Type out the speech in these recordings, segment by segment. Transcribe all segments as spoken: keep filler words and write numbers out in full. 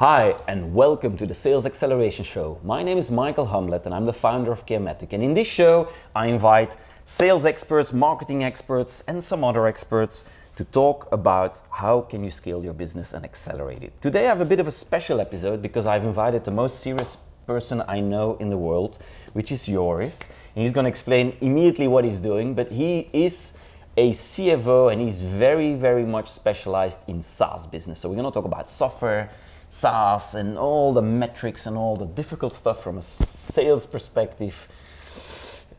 Hi and welcome to the Sales Acceleration Show. My name is Michael Humblet and I'm the founder of Chaomatic, and in this show I invite sales experts, marketing experts and some other experts to talk about how can you scale your business and accelerate it. Today I have a bit of a special episode because I've invited the most serious person I know in the world, which is Joris. And he's going to explain immediately what he's doing, but he is a C F O and he's very, very much specialized in SaaS business. So we're going to talk about software, SaaS and all the metrics and all the difficult stuff from a sales perspective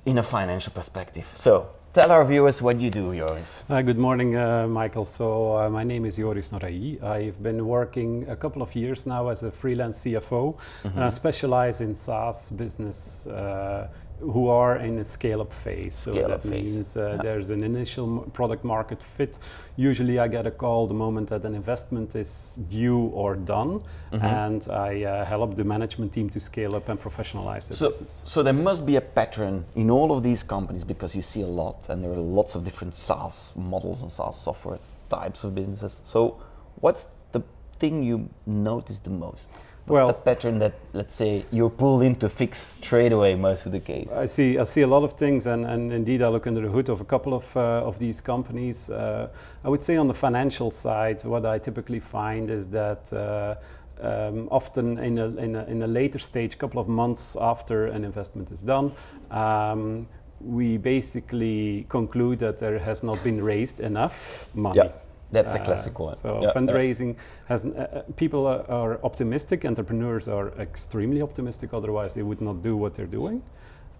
in a financial perspective. So tell our viewers what you do, Joris. Uh, good morning, uh, Michael. So uh, my name is Joris Noreillie. I've been working a couple of years now as a freelance C F O, mm-hmm. and I specialize in SaaS business uh, who are in a scale-up phase. So scale that phase. means uh, yeah. there's an initial product market fit. Usually I get a call the moment that an investment is due or done, mm-hmm. and I uh, help the management team to scale up and professionalize their so, business. So there must be a pattern in all of these companies, because you see a lot and there are lots of different SaaS models and SaaS software types of businesses. So what's the thing you notice the most? What's well, the pattern that, let's say, you're pulled in to fix straight away most of the case? I see I see a lot of things, and, and indeed I look under the hood of a couple of, uh, of these companies. Uh, I would say on the financial side, what I typically find is that uh, Um, often in a, in, a, in a later stage, couple of months after an investment is done, um, we basically conclude that there has not been raised enough money. Yeah, that's uh, a classic one. So yeah, fundraising, yeah. has uh, people are, are optimistic, entrepreneurs are extremely optimistic, otherwise they would not do what they're doing.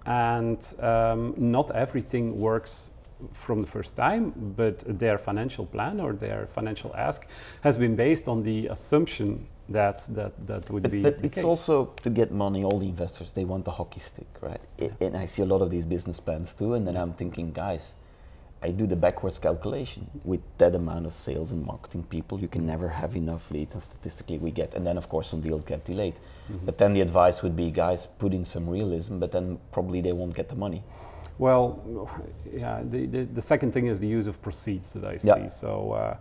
And um, not everything works from the first time, but their financial plan or their financial ask has been based on the assumption that that that would but, be. But the it's case. also, to get money, all the investors, they want the hockey stick, right? Yeah. I, and I see a lot of these business plans too, and then I'm thinking, guys, I do the backwards calculation. With that amount of sales and marketing people, you can never have enough leads, and statistically we get, and then of course some deals get delayed. Mm-hmm. But then the advice would be, guys, put in some realism, but then probably they won't get the money. Well, yeah, the, the, the second thing is the use of proceeds that I see. Yeah. So. Uh,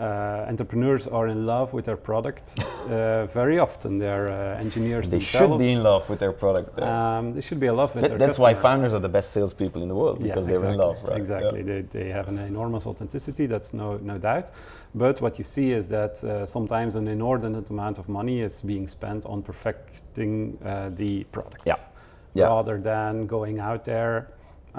Uh, entrepreneurs are in love with their product. Uh, very often, they're uh, engineers. They themselves. should be in love with their product. Um, they should be in love with Th their. That's customer. why founders are the best salespeople in the world, because yeah, exactly. they're in love, right? Exactly. Yeah. They, they have an enormous authenticity. That's no no doubt. But what you see is that uh, sometimes an inordinate amount of money is being spent on perfecting uh, the product, yeah. Yeah. rather than going out there.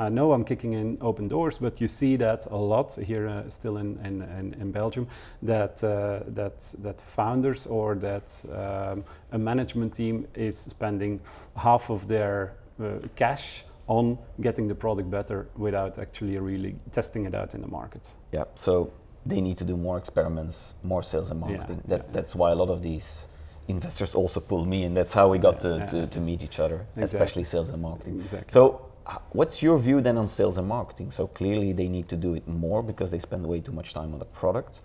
I know I'm kicking in open doors, but you see that a lot here, uh, still in, in, in, in Belgium, that, uh, that, that founders or that um, a management team is spending half of their uh, cash on getting the product better without actually really testing it out in the market. Yeah, so they need to do more experiments, more sales and marketing. Yeah, that, yeah. That's why a lot of these investors also pull me in. That's how we got yeah, to, yeah. to, to meet each other, exactly. especially sales and marketing. Exactly. So, what's your view then on sales and marketing? So clearly they need to do it more because they spend way too much time on the product.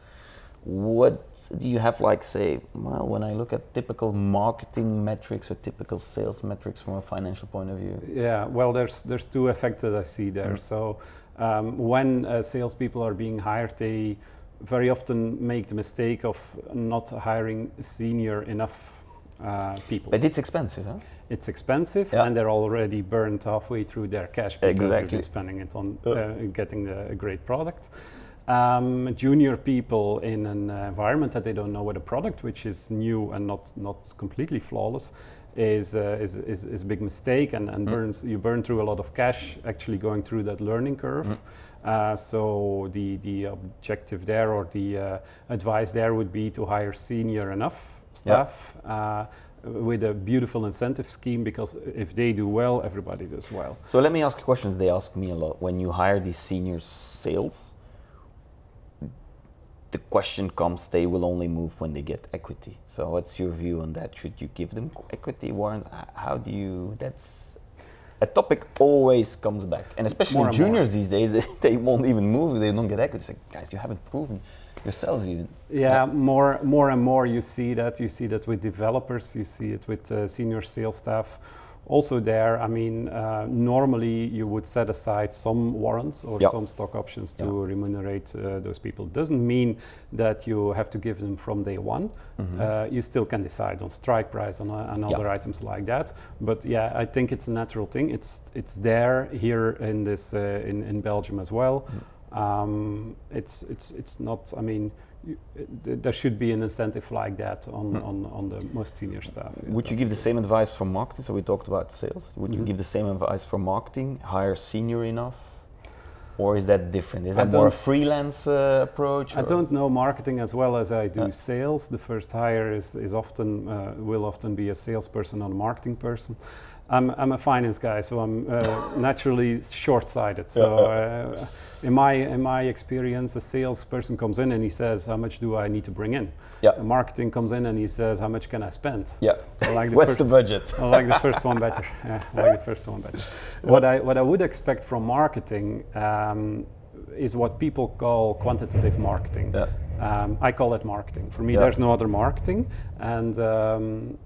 What do you have, like, say, well, when I look at typical marketing metrics or typical sales metrics from a financial point of view? Yeah, well, there's there's two effects that I see there. Mm-hmm. So um, when uh, salespeople are being hired, they very often make the mistake of not hiring senior enough Uh, people. But it's expensive, huh? It's expensive, yeah. and they're already burned halfway through their cash because exactly. they've been spending it on uh, getting the, a great product. Um, junior people in an environment that they don't know what a product, which is new and not not completely flawless, is uh, is, is is a big mistake, and, and mm. burns you burn through a lot of cash actually going through that learning curve. Mm. Uh, so the the objective there, or the uh, advice there, would be to hire senior enough staff yeah. uh, with a beautiful incentive scheme, because if they do well, everybody does well. So let me ask a question they ask me a lot. When you hire these senior sales, the question comes, they will only move when they get equity. So what's your view on that? Should you give them equity warrant? How do you, that's a topic always comes back. And especially more juniors and these days, they, they won't even move, they don't get equity. It's like, guys, you haven't proven yourselves even. Yeah, yeah, more more and more you see that. You see that with developers, you see it with uh, senior sales staff Also there, I mean, uh, normally you would set aside some warrants or yep. some stock options to yep. remunerate uh, those people. Doesn't mean that you have to give them from day one. Mm-hmm. uh, you still can decide on strike price and, uh, and yep. other items like that. But yeah, I think it's a natural thing. It's it's there here in this uh, in in Belgium as well. Mm-hmm. um, it's it's it's not. I mean. You, th there should be an incentive like that on, hmm. on, on the most senior staff. Yeah, would you give the same advice for marketing? So we talked about sales. Would mm-hmm. you give the same advice for marketing? Hire senior enough? Or is that different? Is that more a freelance uh, approach? I or? don't know marketing as well as I do uh. sales. The first hire is, is often, uh, will often be a salesperson or a marketing person. I'm, I'm a finance guy, so I'm uh, naturally short-sighted. So uh, in my in my experience, a salesperson comes in and he says, how much do I need to bring in? Yeah. Marketing comes in and he says, how much can I spend? Yeah. I like the What's the budget? I like the first one better. Yeah, I like the first one better. What I, what I would expect from marketing um, is what people call quantitative marketing. Yeah. Um, I call it marketing. For me, yeah. there's no other marketing. And um,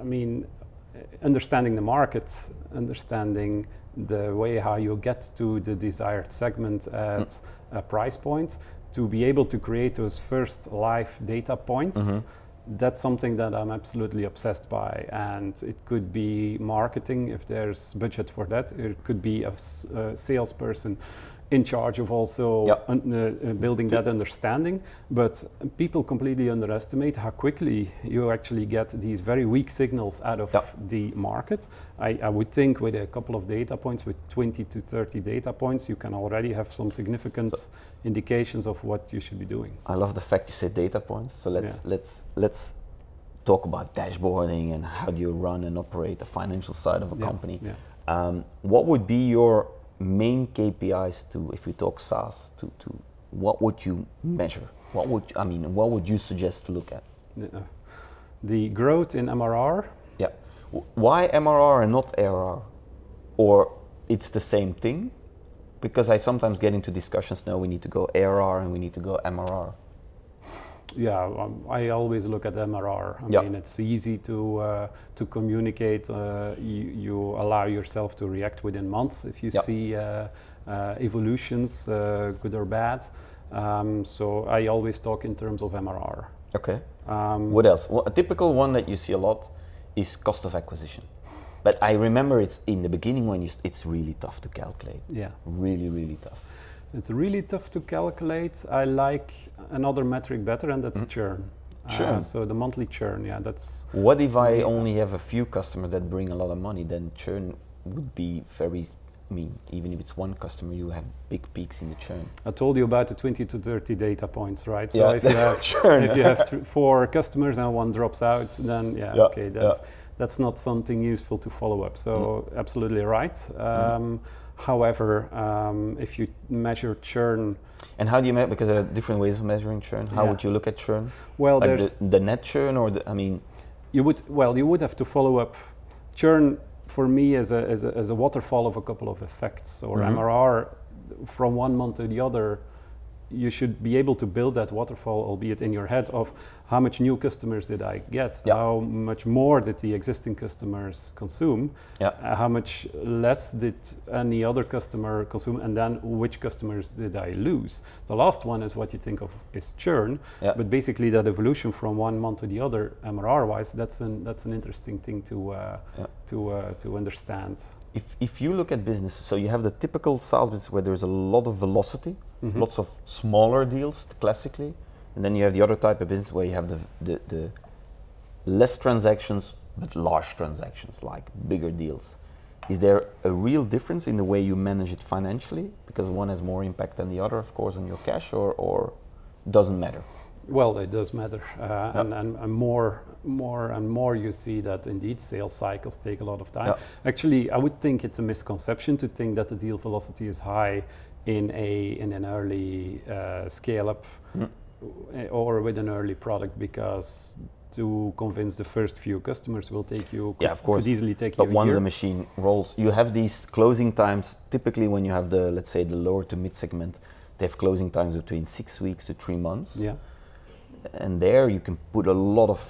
I mean, understanding the market, understanding the way how you get to the desired segment at mm. a price point, to be able to create those first live data points, mm-hmm. that's something that I'm absolutely obsessed by. And it could be marketing, if there's budget for that. It could be a, a salesperson in charge of also yep. un uh, building that understanding. But people completely underestimate how quickly you actually get these very weak signals out of yep. the market. I, I would think with a couple of data points, with twenty to thirty data points, you can already have some significant so indications of what you should be doing. I love the fact you said data points. So let's, yeah. let's, let's talk about dashboarding and how do you run and operate the financial side of a yeah. company. Yeah. Um, what would be your main K P Is to, if we talk SaaS, to, to what would you measure? What would you, I mean, what would you suggest to look at? The growth in M R R. Yeah. Why M R R and not A R R? Or it's the same thing? Because I sometimes get into discussions, no, we need to go A R R and we need to go M R R. Yeah, um, I always look at M R R. I yep. mean, it's easy to uh, to communicate. Uh, you, you allow yourself to react within months if you yep. see uh, uh, evolutions, uh, good or bad. Um, so I always talk in terms of M R R. Okay. Um, what else? Well, a typical one that you see a lot is cost of acquisition. But I remember it's in the beginning when you st it's really tough to calculate. Yeah. Really, really tough. It's really tough to calculate. I like another metric better, and that's mm-hmm. churn. Churn. Uh, so the monthly churn, yeah, that's... What if I yeah. only have a few customers that bring a lot of money? Then churn would be very... I mean, even if it's one customer, you have big peaks in the churn. I told you about the twenty to thirty data points, right? So yeah, if you have, churn. If you have th four customers and one drops out, then yeah, yeah okay, that's, yeah. that's not something useful to follow up. So mm. absolutely right. Um, mm. However, um, if you measure churn... And how do you measure, because there are different ways of measuring churn. How yeah. would you look at churn? Well, like there's... The, the net churn or the, I mean... You would, well, you would have to follow up. Churn, for me, is a, is a, is a waterfall of a couple of effects. Or mm-hmm. M R R, from one month to the other, you should be able to build that waterfall, albeit in your head, of how much new customers did I get? Yeah. How much more did the existing customers consume? Yeah. Uh, how much less did any other customer consume? And then which customers did I lose? The last one is what you think of is churn. Yeah. But basically that evolution from one month to the other, M R R-wise, that's an, that's an interesting thing to, uh, yeah. to, uh, to understand. If, if you look at business, so you have the typical SaaS business where there's a lot of velocity, mm-hmm. lots of smaller deals, classically, and then you have the other type of business where you have the, the, the less transactions, but large transactions, like bigger deals. Is there a real difference in the way you manage it financially? Because one has more impact than the other, of course, on your cash, or, or doesn't matter? Well, it does matter, uh, yep. and, and, and more, more and more you see that indeed sales cycles take a lot of time. Yep. Actually, I would think it's a misconception to think that the deal velocity is high in a in an early uh, scale-up mm. or with an early product, because to convince the first few customers will take you yeah, could, of course. could easily take but you. But once year. the machine rolls, you have these closing times. Typically, when you have the let's say the lower to mid segment, they have closing times between six weeks to three months. Yeah. And there you can put a lot of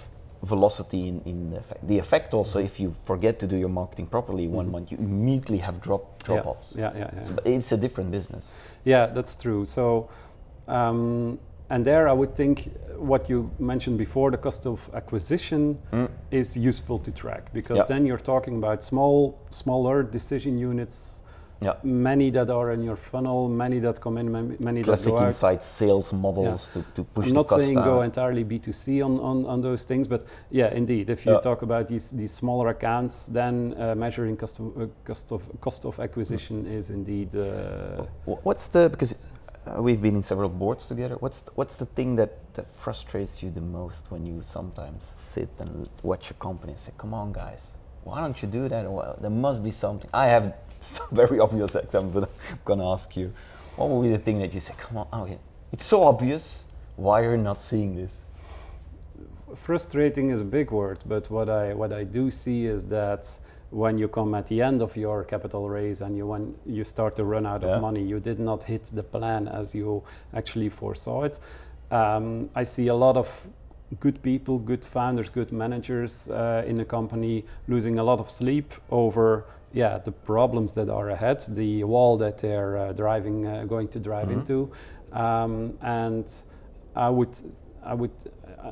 velocity in, in effect. The effect also, if you forget to do your marketing properly one mm-hmm. month, you immediately have drop drop-offs. Yeah, yeah, yeah, yeah. So it's a different business. Yeah, that's true. So, um, and there I would think what you mentioned before, the cost of acquisition mm. is useful to track, because yeah. then you're talking about small, smaller decision units. Yeah. Many that are in your funnel, many that come in, many, many that go out. Classic inside sales models yeah. to, to push the cost down. I'm not saying go entirely B two C on, on, on those things, but yeah, indeed, if you yeah. talk about these, these smaller accounts, then uh, measuring cost of, uh, cost of, cost of acquisition mm. is indeed... Uh, what's the, because uh, we've been in several boards together, what's the, what's the thing that, that frustrates you the most when you sometimes sit and watch a company and say, come on guys, why don't you do that? Well, there must be something. I have some very obvious example, but I'm gonna ask you, what would be the thing that you say, come on, okay, it's so obvious, why are you not seeing this? Frustrating is a big word, but what I what I do see is that when you come at the end of your capital raise and you when you start to run out yeah. of money, you did not hit the plan as you actually foresaw it. Um, I see a lot of good people, good founders, good managers uh, in a company losing a lot of sleep over yeah, the problems that are ahead, the wall that they're uh, driving, uh, going to drive mm-hmm. into, um, and I would, I would, uh,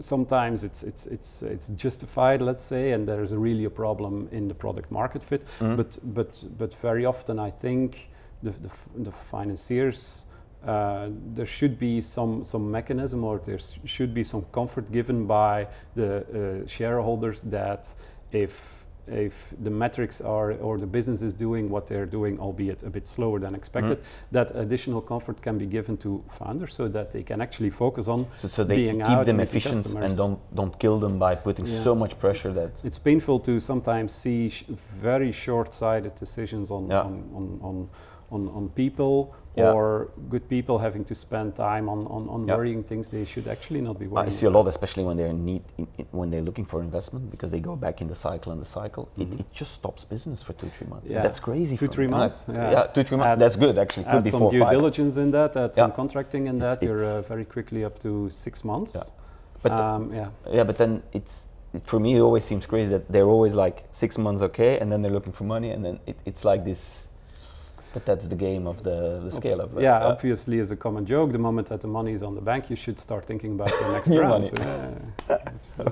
sometimes it's it's it's it's justified, let's say, and there's really a problem in the product market fit. Mm-hmm. But but but very often I think the the, the financiers. Uh, there should be some some mechanism, or there should be some comfort given by the uh, shareholders that if. if the metrics are, or the business is doing what they're doing, albeit a bit slower than expected, mm. that additional comfort can be given to founders so that they can actually focus on so, so they being keep out them efficient the and don't don't kill them by putting yeah. so much pressure that... It's painful to sometimes see sh very short-sighted decisions on, yeah. on, on, on, on, on people yeah. or good people having to spend time on, on, on yeah. worrying things they should actually not be worrying. I see a lot, especially when they're in need, in, in, when they're looking for investment, because they go back in the cycle and the cycle. Mm-hmm. it, it just stops business for two, three months. Yeah. That's crazy. Two, three months. Yeah. yeah, two, three months. That's good, actually. Could be some four, due five. diligence in that. Add yeah. some contracting in that. It's, You're uh, very quickly up to six months. Yeah, but um, yeah. yeah, but then it's it, for me it always seems crazy that they're always like six months okay, and then they're looking for money, and then it, it's like this. But that's the game of the, the scale-up, right? Yeah, uh, obviously, as a common joke, the moment that the money is on the bank, you should start thinking about your next round. Uh,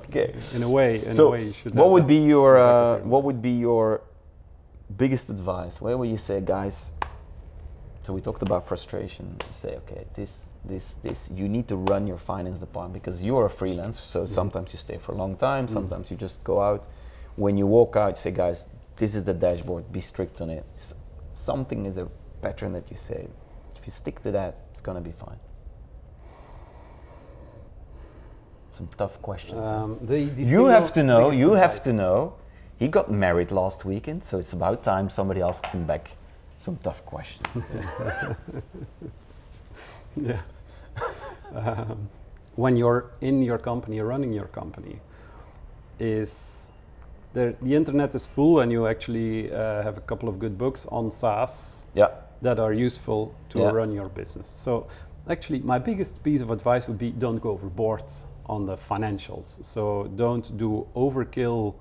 okay. In a way, in so a way, you should. What would be your uh, What would be your biggest advice? Where would you say, guys? So we talked about frustration. You say, okay, this, this, this. You need to run your finance department because you are a freelancer. So mm. sometimes you stay for a long time. Sometimes mm. you just go out. When you walk out, you say, guys, this is the dashboard. Be strict on it. So something is a pattern that you say, if you stick to that, it's going to be fine. Some tough questions. Um, the, the you have to know, you advice. have to know, he got married last weekend, so it's about time somebody asks him back some tough questions. yeah. um, when you're in your company, running your company, is... The internet is full, and you actually uh, have a couple of good books on SaaS yeah. that are useful to yeah. run your business. So actually, my biggest piece of advice would be don't go overboard on the financials. So don't do overkill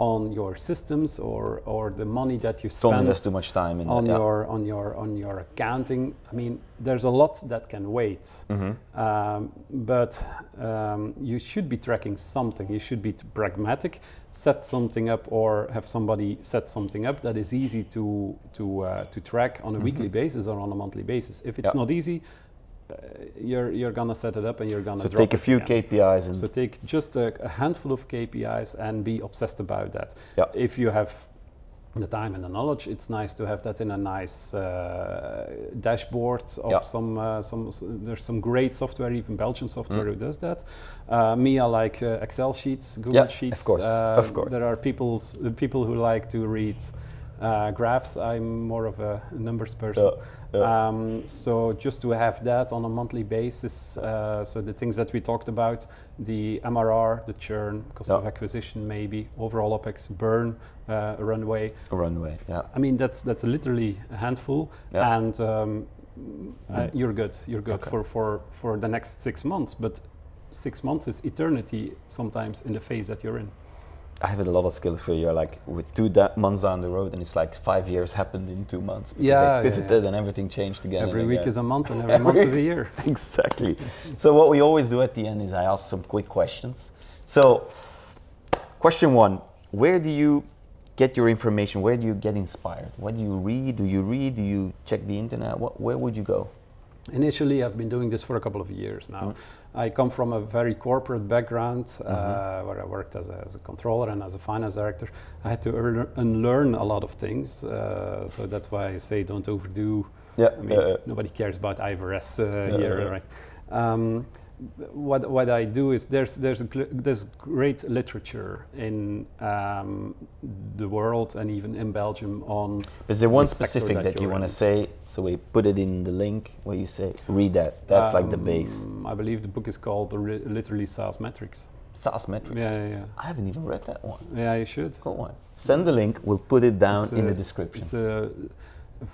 on your systems or, or the money that you spend. Don't invest too much time in on that, yeah. your on your on your accounting. I mean, there's a lot that can wait. Mm-hmm. um, but um, you should be tracking something. You should be pragmatic. Set something up, or have somebody set something up that is easy to to uh, to track on a mm-hmm. weekly basis or on a monthly basis. If it's yeah. not easy. Uh, you're you're gonna set it up and you're gonna. So drop take a few again. K P Is and. So take just a, a handful of K P Is and be obsessed about that. Yeah. If you have the time and the knowledge, it's nice to have that in a nice uh, dashboard of yeah. some uh, some. There's some great software, even Belgian software, mm. who does that. Uh, me, I like uh, Excel sheets, Google yeah, sheets. Of course, uh, of course. There are people's uh, people who like to read. Uh, graphs. I'm more of a numbers person, yeah, yeah. Um, so just to have that on a monthly basis. Uh, so the things that we talked about, the M R R, the churn, cost yeah. of acquisition, maybe overall OpEx, burn, uh, runway. A runway. Yeah. I mean that's that's literally a handful, yeah. and um, uh, you're good. You're good okay. for for for the next six months, but. six months is eternity sometimes in the phase that you're in. I have a lot of skill for you, like with two da months down the road, and it's like five years happened in two months. Yeah, I pivoted yeah, yeah. and everything changed again. Every week again. is a month, and every, every month is a year. Exactly. So what we always do at the end is I ask some quick questions. So, question one: where do you get your information? Where do you get inspired? What do you read? Do you read? Do you check the internet? What, where would you go? Initially, I've been doing this for a couple of years now. Mm-hmm. I come from a very corporate background, mm-hmm. uh, where I worked as a, as a controller and as a finance director. I had to earn, unlearn a lot of things, uh, so that's why I say don't overdo. Yeah, I mean, uh, nobody cares about I F R S uh, uh, here, uh, right? Um, what what I do is there's there's a there's great literature in um, the world and even in Belgium on. Is there one specific that, that you want to say? So we put it in the link where you say read that. That's um, like the base. I believe the book is called literally SaaS Metrics. SaaS Metrics. Yeah, yeah, yeah. I haven't even read that one. Yeah, you should. Cool one. Send the link. We'll put it down it's in a, the description. It's a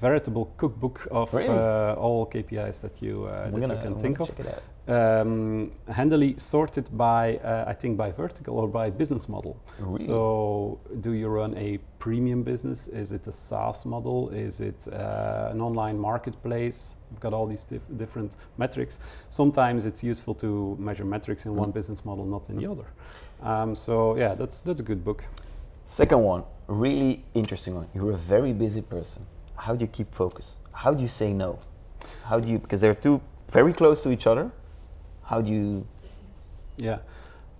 veritable cookbook of really? uh, all K P Is that you uh, that gonna, you can think of. Um, handily sorted by, uh, I think, by vertical or by business model. Really? So, do you run a premium business? Is it a SaaS model? Is it uh, an online marketplace? We've got all these dif different metrics. Sometimes it's useful to measure metrics in mm. one business model, not in mm. the other. Um, so, yeah, that's that's a good book. Second one, really interesting one. You're a very busy person. How do you keep focus? How do you say no? How do you, because they're two very close to each other. How do you? Yeah,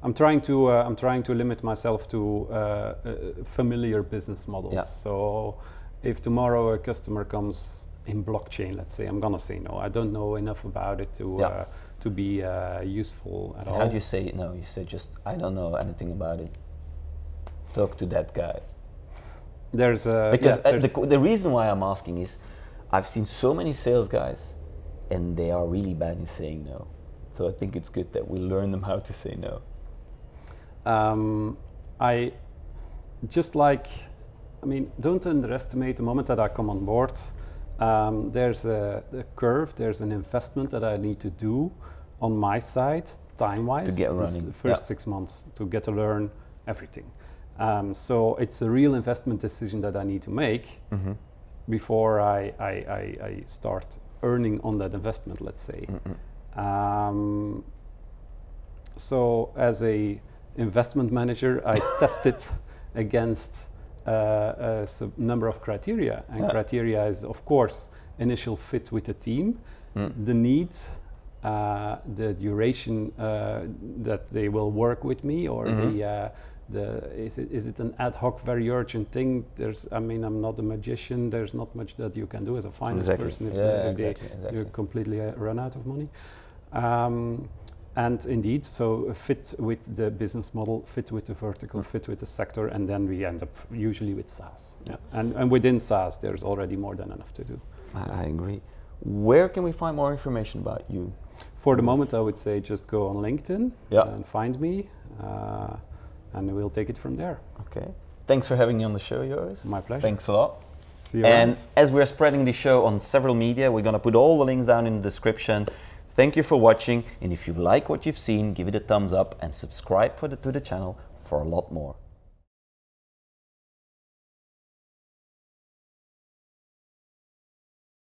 I'm trying to uh, I'm trying to limit myself to uh, uh, familiar business models. Yeah. So if tomorrow a customer comes in blockchain, let's say, I'm gonna say no. I don't know enough about it to yeah. uh, to be uh, useful at all. How do you say no? You say just I don't know anything about it. Talk to that guy. There's a because yeah, uh, there's the, the reason why I'm asking is I've seen so many sales guys, and they are really bad in saying no. So I think it's good that we learn them how to say no. Um, I just like, I mean, don't underestimate the moment that I come on board. Um, there's a, a curve, there's an investment that I need to do on my side, time-wise, to get running. This first yeah. six months to get to learn everything. Um, so it's a real investment decision that I need to make mm-hmm. before I, I, I, I start earning on that investment, let's say. Mm-hmm. Um, so as a investment manager, I test it against uh, a number of criteria, and yeah. criteria is, of course, initial fit with the team, mm. the need, uh, the duration uh, that they will work with me, or mm-hmm. the, uh, the is it, is it an ad hoc, very urgent thing? There's, I mean, I'm not a magician. There's not much that you can do as a finance exactly. person if, yeah, the, if exactly, they, exactly. you completely uh, run out of money. Um, and indeed, so fit with the business model, fit with the vertical, mm. fit with the sector, and then we end up usually with SaaS. Yeah. And, and within SaaS, there's already more than enough to do. I, I agree. Where can we find more information about you? For the moment, I would say just go on LinkedIn yeah. and find me, uh, and we'll take it from there. Okay. Thanks for having me on the show, Joris. My pleasure. Thanks a lot. See you around. And as we're spreading the show on several media, we're going to put all the links down in the description. Thank you for watching, and if you like what you've seen, give it a thumbs up and subscribe for the, to the channel for a lot more.